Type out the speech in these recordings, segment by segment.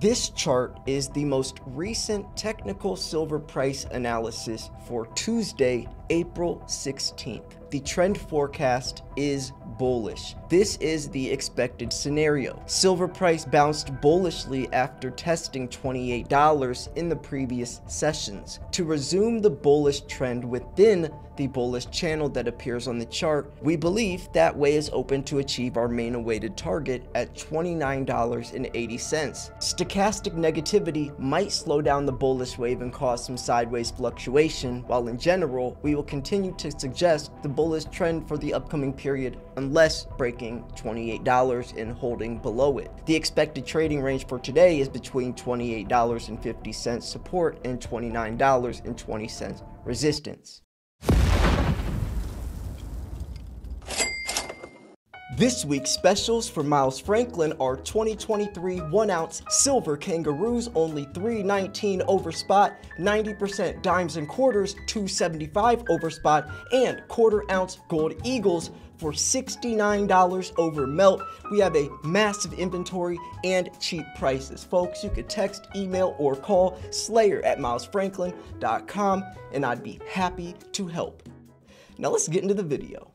This chart is the most recent technical silver price analysis for Tuesday, April 16th. The trend forecast is bullish. This is the expected scenario. Silver price bounced bullishly after testing $28 in the previous sessions to resume the bullish trend within the bullish channel that appears on the chart. We believe that way is open to achieve our main awaited target at $29.80. Stochastic negativity might slow down the bullish wave and cause some sideways fluctuation, while in general, we will continue to suggest the bullish trend for the upcoming period unless breaking $28 and holding below it. The expected trading range for today is between $28.50 support and $29.20 resistance. This week's specials for Miles Franklin are 2023 1-ounce silver kangaroos only $3.19 over spot, 90% dimes and quarters $2.75 over spot, and quarter-ounce gold eagles for $69 over melt. We have a massive inventory and cheap prices. Folks, you could text, email, or call slayer@milesfranklin.com and I'd be happy to help. Now let's get into the video.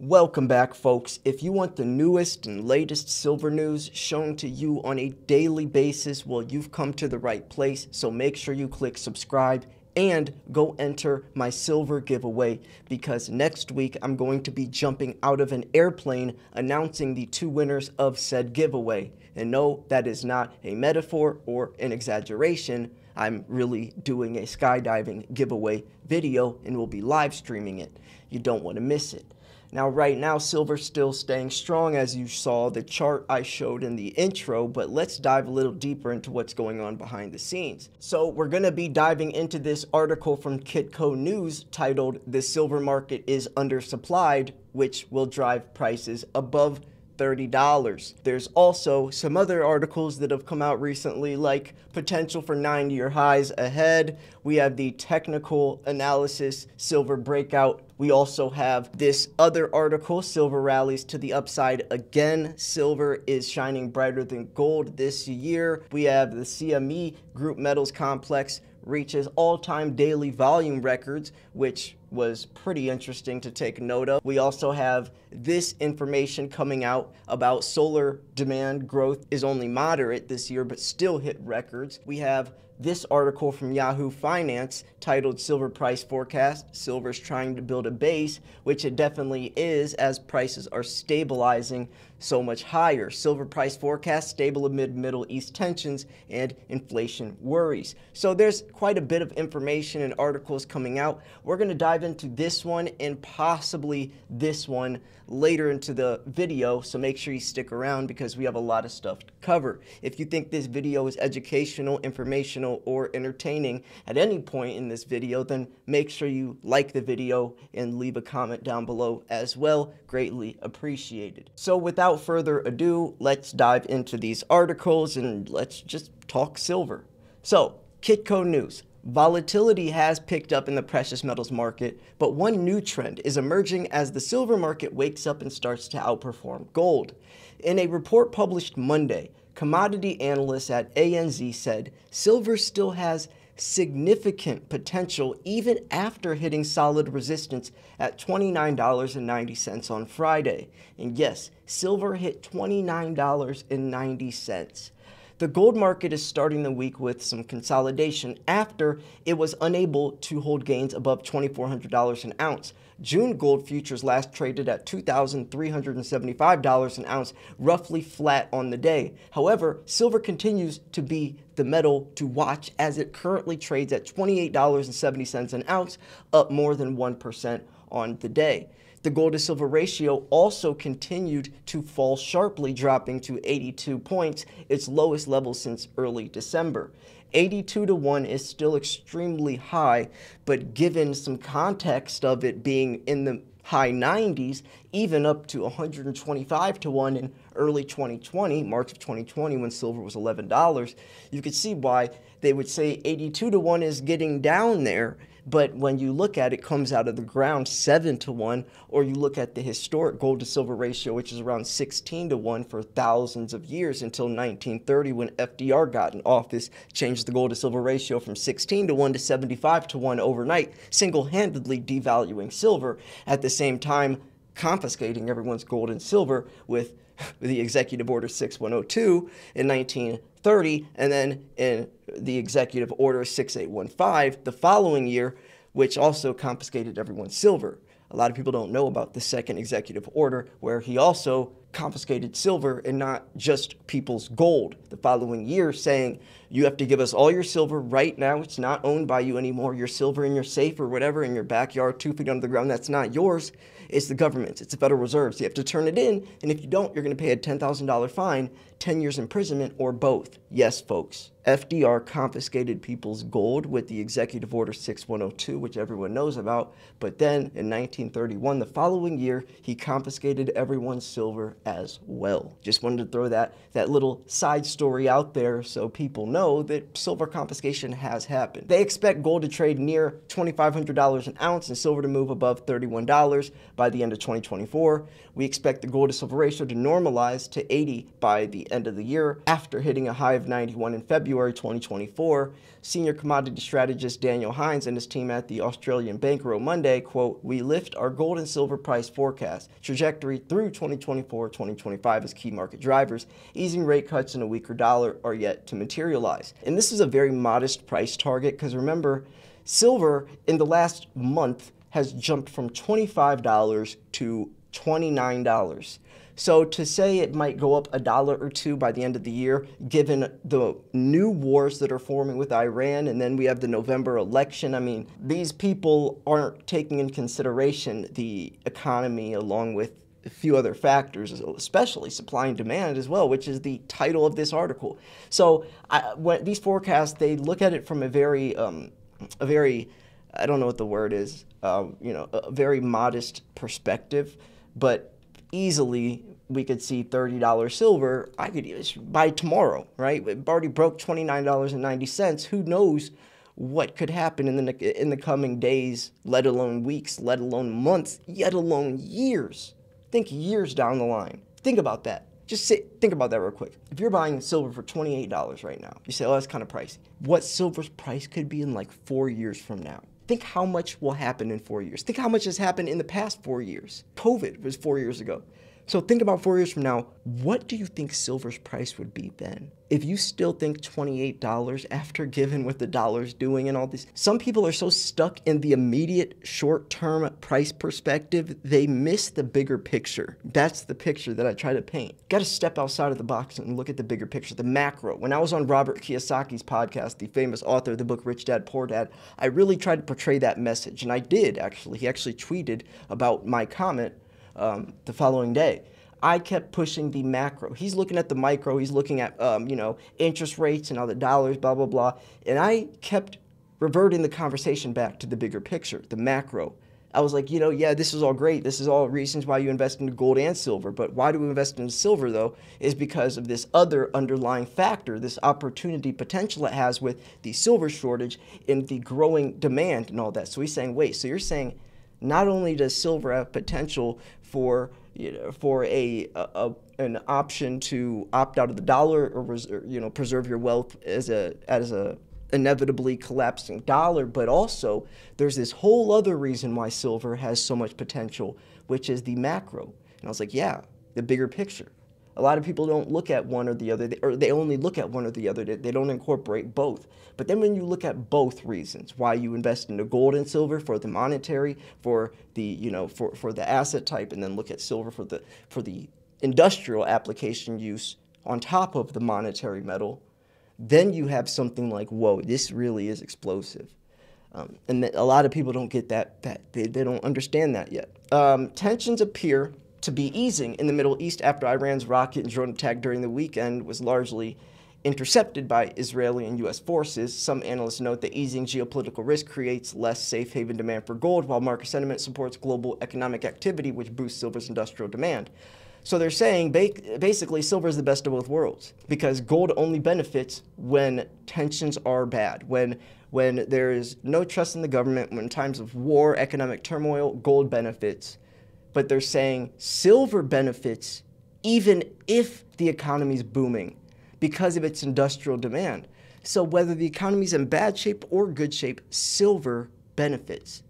Welcome back, folks. If you want the newest and latest silver news shown to you on a daily basis, well, you've come to the right place, so make sure you click subscribe and go enter my silver giveaway, because next week I'm going to be jumping out of an airplane announcing the two winners of said giveaway. And no, that is not a metaphor or an exaggeration. I'm really doing a skydiving giveaway video and will be live streaming it. You don't want to miss it. Now, right now, silver's still staying strong, as you saw the chart I showed in the intro, but let's dive a little deeper into what's going on behind the scenes. So we're going to be diving into this article from Kitco News titled, "The Silver Market is Undersupplied, Which Will Drive Prices Above $30. There's also some other articles that have come out recently, like potential for 9-year highs ahead. We have the technical analysis silver breakout. We also have this other article, silver rallies to the upside again. Silver is shining brighter than gold this year. We have the CME group metals complex reaches all-time daily volume records, which was pretty interesting to take note of. We also have this information coming out about solar demand growth is only moderate this year, but still hit records. We have this article from Yahoo Finance titled "Silver Price Forecast, Silver's Trying to Build a Base," which it definitely is, as prices are stabilizing so much higher. Silver price forecast stable amid Middle East tensions and inflation worries. So there's quite a bit of information and articles coming out. We're going to dive into this one and possibly this one later into the video, so make sure you stick around because we have a lot of stuff to cover. If you think this video is educational, informational, or entertaining at any point in this video, then make sure you like the video and leave a comment down below as well. Greatly appreciated. So without further ado, let's dive into these articles and let's just talk silver. So Kitco News. Volatility has picked up in the precious metals market, but one new trend is emerging as the silver market wakes up and starts to outperform gold. In a report published Monday, commodity analysts at ANZ said silver still has significant potential even after hitting solid resistance at $29.90 on Friday. And yes, silver hit $29.90. The gold market is starting the week with some consolidation after it was unable to hold gains above $2,400 an ounce. June gold futures last traded at $2,375 an ounce, roughly flat on the day. However, silver continues to be the metal to watch as it currently trades at $28.70 an ounce, up more than 1% on the day. The gold to silver ratio also continued to fall sharply, dropping to 82 points, its lowest level since early December. 82-to-1 is still extremely high, but given some context of it being in the high 90s, even up to 125-to-1 in early 2020, March of 2020, when silver was $11, you could see why they would say 82-to-1 is getting down there. But when you look at it, comes out of the ground 7 to 1, or you look at the historic gold to silver ratio, which is around 16 to 1 for thousands of years until 1930 when FDR got in office, changed the gold to silver ratio from 16 to 1 to 75 to 1 overnight, single-handedly devaluing silver, at the same time confiscating everyone's gold and silver with the Executive Order 6102 in 1930, and then in the Executive Order 6815 the following year, which also confiscated everyone's silver. A lot of people don't know about the second executive order, where he also confiscated silver and not just people's gold the following year, saying you have to give us all your silver right now. It's not owned by you anymore. Your silver in your safe or whatever in your backyard, 2 feet under the ground, that's not yours. It's the government's. It's the Federal Reserve's. You have to turn it in, and if you don't, you're going to pay a $10,000 fine, 10 years imprisonment, or both. Yes, folks, FDR confiscated people's gold with the Executive Order 6102, which everyone knows about, but then in 1931, the following year, he confiscated everyone's silver as well. Just wanted to throw that little side story out there so people know that silver confiscation has happened. They expect gold to trade near $2,500 an ounce and silver to move above $31 by the end of 2024. We expect the gold to silver ratio to normalize to 80 by the end of the year after hitting a high of 91 in February 2024. Senior commodity strategist Daniel Hines and his team at the Australian Bank wrote Monday, quote, "We lift our gold and silver price forecast trajectory through 2024-2025 as key market drivers. Easing rate cuts and a weaker dollar are yet to materialize." And this is a very modest price target, because remember, silver in the last month has jumped from $25 to $29. So to say it might go up $1 or $2 by the end of the year, given the new wars that are forming with Iran, and then we have the November election, I mean, these people aren't taking in consideration the economy along with a few other factors, especially supply and demand as well, which is the title of this article. So when these forecasts, they look at it from a very, I don't know what the word is, you know, a very modest perspective, but easily we could see $30 silver. I could buy tomorrow, right? It already broke $29.90. Who knows what could happen in the coming days, let alone weeks, let alone months, let alone years. Think years down the line. Think about that. Just think about that real quick. If you're buying silver for $28 right now, you say, oh, that's kind of pricey. What silver's price could be in like 4 years from now? Think how much will happen in 4 years. Think how much has happened in the past 4 years. COVID was 4 years ago. So think about 4 years from now, what do you think silver's price would be then? If you still think $28 after given what the dollar's doing and all this, some people are so stuck in the immediate short-term price perspective, they miss the bigger picture. That's the picture that I try to paint. Got to step outside of the box and look at the bigger picture, the macro. When I was on Robert Kiyosaki's podcast, the famous author of the book Rich Dad Poor Dad, I really tried to portray that message, and I did actually. He actually tweeted about my comment the following day. I kept pushing the macro. He's looking at the micro. He's looking at, you know, interest rates and all the dollars, blah, blah, blah. And I kept reverting the conversation back to the bigger picture, the macro. I was like, you know, yeah, this is all great. This is all reasons why you invest in gold and silver. But why do we invest in silver, though, is because of this other underlying factor, this opportunity potential it has with the silver shortage and the growing demand and all that. So he's saying, wait, so you're saying not only does silver have potential for, you know, for an option to opt out of the dollar or you know, preserve your wealth as a inevitably collapsing dollar, but also there's this whole other reason why silver has so much potential, which is the macro. And I was like, yeah, the bigger picture. A lot of people don't look at one or the other, or they only look at one or the other. They don't incorporate both. But then when you look at both reasons, why you invest into gold and silver for the monetary, for the, you know, for the asset type, and then look at silver for the industrial application use on top of the monetary metal, then you have something like, whoa, this really is explosive. And a lot of people don't get that they don't understand that yet. Tensions appear to be easing in the Middle East after Iran's rocket and drone attack during the weekend was largely intercepted by Israeli and U.S. forces. Some analysts note that easing geopolitical risk creates less safe haven demand for gold, while market sentiment supports global economic activity, which boosts silver's industrial demand. So they're saying basically silver is the best of both worlds because gold only benefits when tensions are bad, when there is no trust in the government, when in times of war, economic turmoil, gold benefits. But they're saying silver benefits even if the economy's booming because of its industrial demand. So whether the economy's in bad shape or good shape, silver benefits.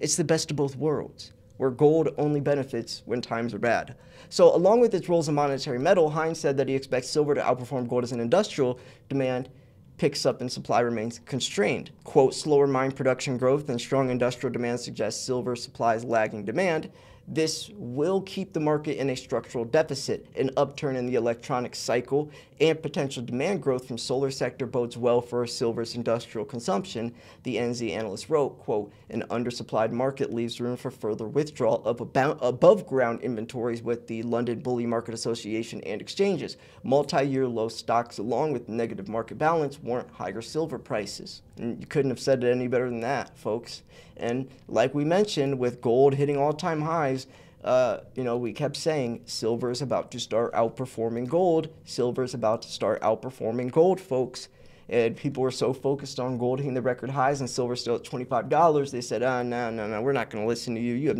It's the best of both worlds, where gold only benefits when times are bad. So along with its roles in monetary metal, Hines said that he expects silver to outperform gold as an industrial demand picks up and supply remains constrained. Quote, slower mine production growth and strong industrial demand suggests silver supplies lagging demand. This will keep the market in a structural deficit. An upturn in the electronic cycle and potential demand growth from solar sector bodes well for silver's industrial consumption. The ANZ analyst wrote, quote, an undersupplied market leaves room for further withdrawal of above ground inventories with the London Bullion Market Association and exchanges. Multi-year low stocks along with negative market balance warrant higher silver prices. And you couldn't have said it any better than that, folks. And like we mentioned, with gold hitting all-time highs, we kept saying silver is about to start outperforming gold. Silver is about to start outperforming gold, folks. And people were so focused on gold hitting the record highs and silver still at $25. They said, no, we're not going to listen to you. You have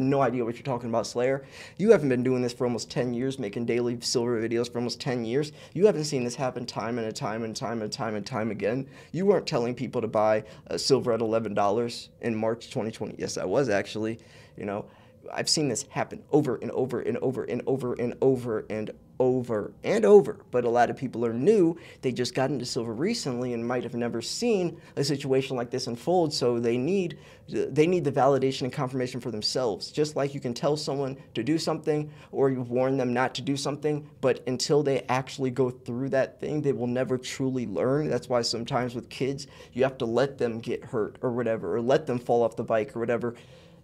no idea what you're talking about, Slayer. You haven't been doing this for almost 10 years, making daily silver videos for almost 10 years. You haven't seen this happen time and time again. You weren't telling people to buy silver at $11 in March 2020. Yes, I was actually. You know, I've seen this happen over and over. But a lot of people are new. They just got into silver recently and might have never seen a situation like this unfold. So they need the validation and confirmation for themselves. Just like you can tell someone to do something or you warn them not to do something, but until they actually go through that thing, they will never truly learn. That's why sometimes with kids, you have to let them get hurt or whatever, or let them fall off the bike or whatever.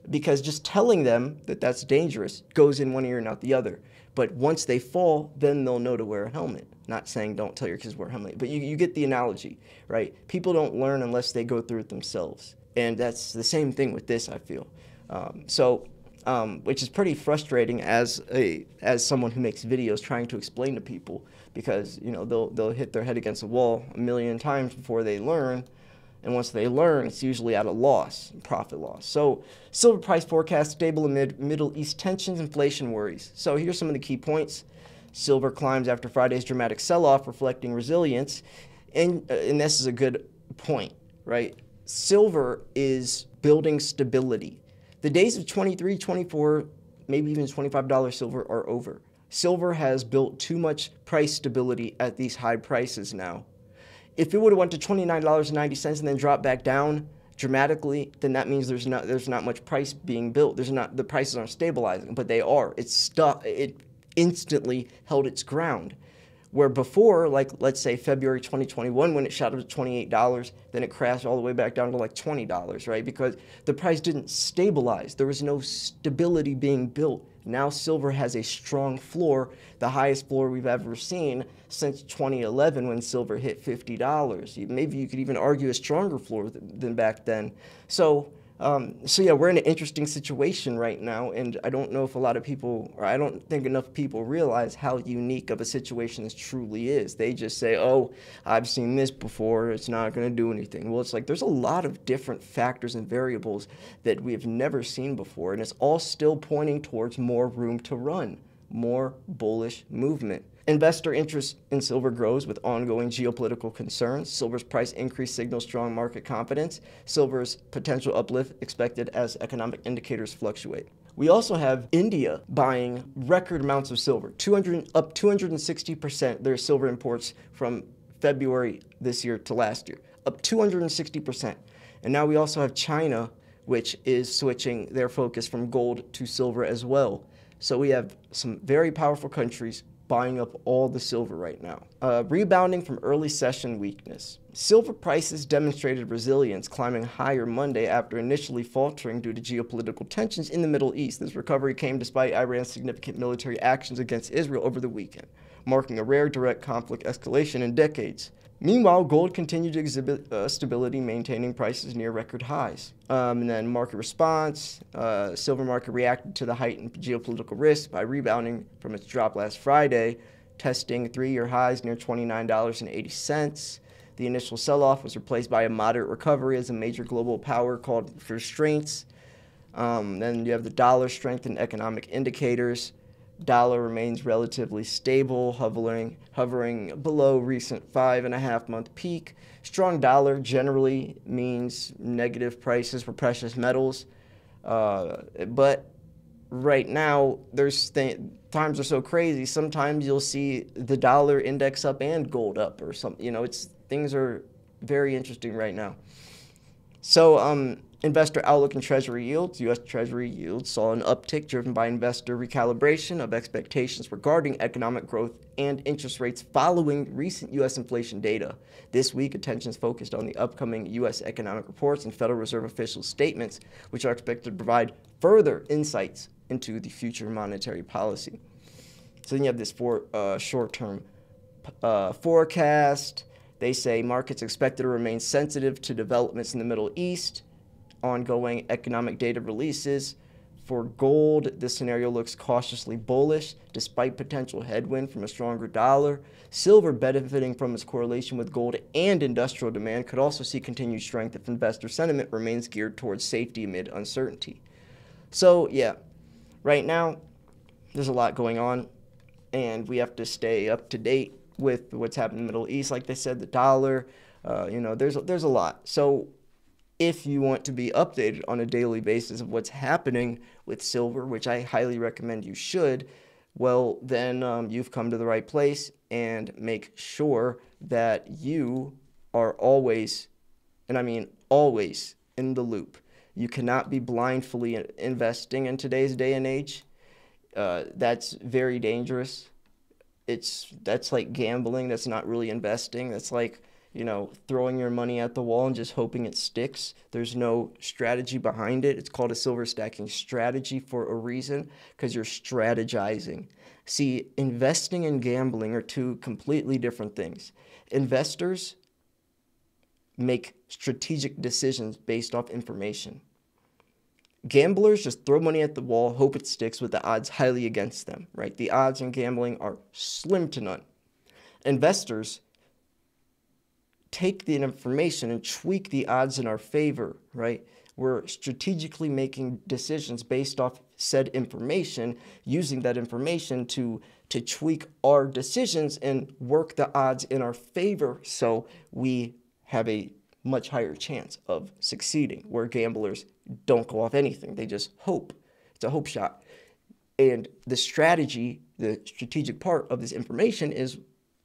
Because just telling them that that's dangerous goes in one ear and out the other. But once they fall, then they'll know to wear a helmet. Not saying don't tell your kids to wear a helmet, but you get the analogy, right? People don't learn unless they go through it themselves. And that's the same thing with this, I feel. Which is pretty frustrating as someone who makes videos trying to explain to people, because they'll hit their head against the wall a million times before they learn. And once they learn, it's usually at a loss, profit loss. So silver price forecast stable amid Middle East tensions, inflation worries. So here's some of the key points. Silver climbs after Friday's dramatic sell-off, reflecting resilience. And this is a good point, right? Silver is building stability. The days of $23, $24, maybe even $25 silver are over. Silver has built too much price stability at these high prices now. If it would have went to $29.90 and then dropped back down dramatically, then that means there's not much price being built. The prices aren't stabilizing, but they are. It instantly held its ground. Where before, like let's say February 2021, when it shot up to $28, then it crashed all the way back down to like $20, right? Because the price didn't stabilize. There was no stability being built. Now silver has a strong floor, the highest floor we've ever seen since 2011 when silver hit $50. Maybe you could even argue a stronger floor than back then. So yeah, we're in an interesting situation right now, and I don't know if a lot of people, or I don't think enough people realize how unique of a situation this truly is. They just say, oh, I've seen this before, it's not going to do anything. Well, it's like there's a lot of different factors and variables that we have never seen before, and it's all still pointing towards more room to run, more bullish movement. Investor interest in silver grows with ongoing geopolitical concerns. Silver's price increase signals strong market confidence. Silver's potential uplift expected as economic indicators fluctuate. We also have India buying record amounts of silver, up 260% their silver imports from February this year to last year, up 260%. And now we also have China, which is switching their focus from gold to silver as well. So we have some very powerful countries buying up all the silver right now. Rebounding from early session weakness. Silver prices demonstrated resilience, climbing higher Monday after initially faltering due to geopolitical tensions in the Middle East. This recovery came despite Iran's significant military actions against Israel over the weekend, marking a rare direct conflict escalation in decades. Meanwhile, gold continued to exhibit stability, maintaining prices near record highs. And then market response, silver market reacted to the heightened geopolitical risk by rebounding from its drop last Friday, testing three-year highs near $29.80. The initial sell-off was replaced by a moderate recovery as a major global power called for restraints. Then you have the dollar strength and economic indicators. Dollar remains relatively stable, hovering below recent 5.5-month peak. Strong dollar generally means negative prices for precious metals, but right now there's times are so crazy. Sometimes you'll see the dollar index up and gold up, or something. You know, things are very interesting right now. So. Investor outlook and Treasury yields. U.S. Treasury yields saw an uptick driven by investor recalibration of expectations regarding economic growth and interest rates following recent U.S. inflation data. This week, attention's focused on the upcoming U.S. economic reports and Federal Reserve officials' statements, which are expected to provide further insights into the future monetary policy. So then you have this short-term forecast. They say markets expected to remain sensitive to developments in the Middle East. Ongoing economic data releases. For gold, this scenario looks cautiously bullish despite potential headwind from a stronger dollar. Silver, benefiting from its correlation with gold and industrial demand, could also see continued strength if investor sentiment remains geared towards safety amid uncertainty. So yeah, right now there's a lot going on and we have to stay up to date with what's happening in the Middle East. Like they said, the dollar, you know, there's a lot. So if you want to be updated on a daily basis of what's happening with silver, which I highly recommend you should, well, then you've come to the right place, and make sure that you are always, and I mean always, in the loop. You cannot be blindly investing in today's day and age. That's very dangerous. That's like gambling. That's not really investing. That's like, you know, throwing your money at the wall and just hoping it sticks. There's no strategy behind it. It's called a silver stacking strategy for a reason, because you're strategizing. See, investing and gambling are two completely different things. Investors make strategic decisions based off information. Gamblers just throw money at the wall, hope it sticks with the odds highly against them, right? The odds in gambling are slim to none. Investors take the information and tweak the odds in our favor, right? We're strategically making decisions based off said information, using that information to tweak our decisions and work the odds in our favor so we have a much higher chance of succeeding, where gamblers don't go off anything. They just hope. It's a hope shot. And the strategy, the strategic part of this information is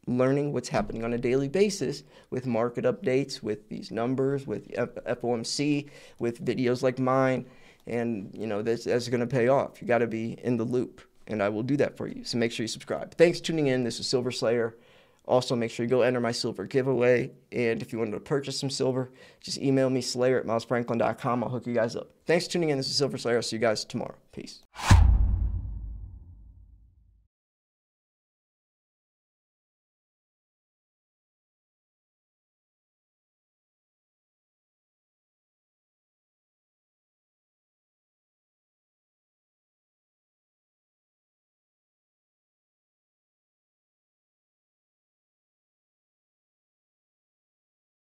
learning what's happening on a daily basis with market updates, with these numbers, with FOMC, with videos like mine, and you know that's going to pay off. You got to be in the loop, and I will do that for you. So make sure you subscribe. Thanks for tuning in. This is Silver Slayer. Also, make sure you go enter my silver giveaway. And if you wanted to purchase some silver, just email me Slayer@milesfranklin.com. I'll hook you guys up. Thanks for tuning in. This is Silver Slayer. I'll see you guys tomorrow. Peace.